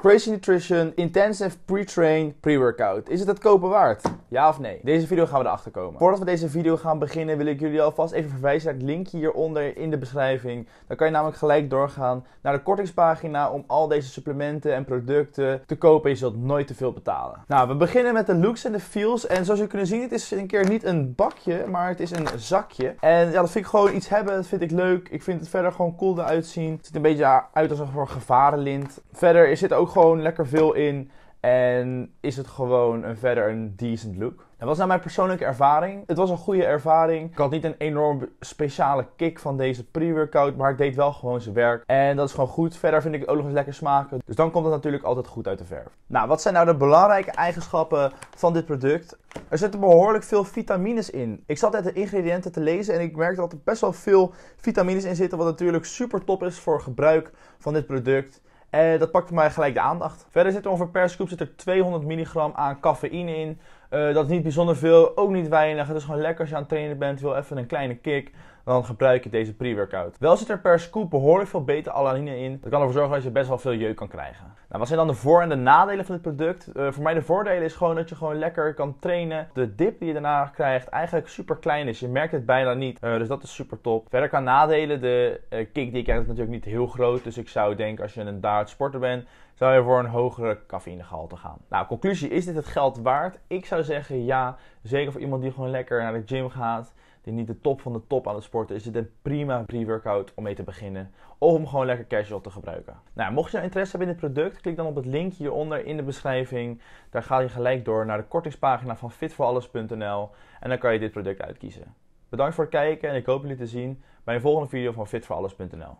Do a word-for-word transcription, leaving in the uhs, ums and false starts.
Crazy Nutrition Intensive Pre-Train Pre-Workout. Is het het kopen waard? Ja of nee? Deze video gaan we erachter komen. Voordat we deze video gaan beginnen wil ik jullie alvast even verwijzen naar het linkje hieronder in de beschrijving. Dan kan je namelijk gelijk doorgaan naar de kortingspagina om al deze supplementen en producten te kopen. Je zult nooit te veel betalen. Nou, we beginnen met de looks en de feels. En zoals jullie kunnen zien, het is een keer niet een bakje, maar het is een zakje. En ja, dat vind ik gewoon iets hebben. Dat vind ik leuk. Ik vind het verder gewoon cool eruit zien. Het ziet een beetje uit als een voor gevarenlint. Verder zit er ook gewoon lekker veel in en is het gewoon een, verder een decent look. Dat was nou mijn persoonlijke ervaring. Het was een goede ervaring. Ik had niet een enorm speciale kick van deze pre-workout, maar het deed wel gewoon zijn werk. En dat is gewoon goed. Verder vind ik het ook nog eens lekker smaken. Dus dan komt het natuurlijk altijd goed uit de verf. Nou, wat zijn nou de belangrijke eigenschappen van dit product? Er zitten behoorlijk veel vitamines in. Ik zat net de ingrediënten te lezen en ik merkte dat er best wel veel vitamines in zitten, wat natuurlijk super top is voor gebruik van dit product. En dat pakte mij gelijk de aandacht. Verder zit er ongeveer per scoop zit er tweehonderd milligram aan cafeïne in. Uh, dat is niet bijzonder veel, ook niet weinig. Het is gewoon lekker als je aan het trainen bent, wil even een kleine kick. Dan gebruik je deze pre-workout. Wel zit er per scoop behoorlijk veel beta-alanine in. Dat kan ervoor zorgen dat je best wel veel jeuk kan krijgen. Nou, wat zijn dan de voor- en de nadelen van dit product? Uh, voor mij de voordelen is gewoon dat je gewoon lekker kan trainen. De dip die je daarna krijgt eigenlijk super klein is. Je merkt het bijna niet. Uh, dus dat is super top. Verder kan nadelen. De uh, kick die je krijgt is natuurlijk niet heel groot. Dus ik zou denken als je een daard sporter bent, zou je voor een hogere cafeïnegehalte gaan. Nou, conclusie, is dit het geld waard? Ik zou zeggen ja. Zeker voor iemand die gewoon lekker naar de gym gaat. Die niet de top van de top aan het sporten is, dit een prima pre-workout om mee te beginnen. Of om gewoon lekker casual te gebruiken. Nou, mocht je nou interesse hebben in dit product, klik dan op het link hieronder in de beschrijving. Daar ga je gelijk door naar de kortingspagina van fit voor alles punt n l. En dan kan je dit product uitkiezen. Bedankt voor het kijken en ik hoop jullie te zien bij een volgende video van fit voor alles punt n l.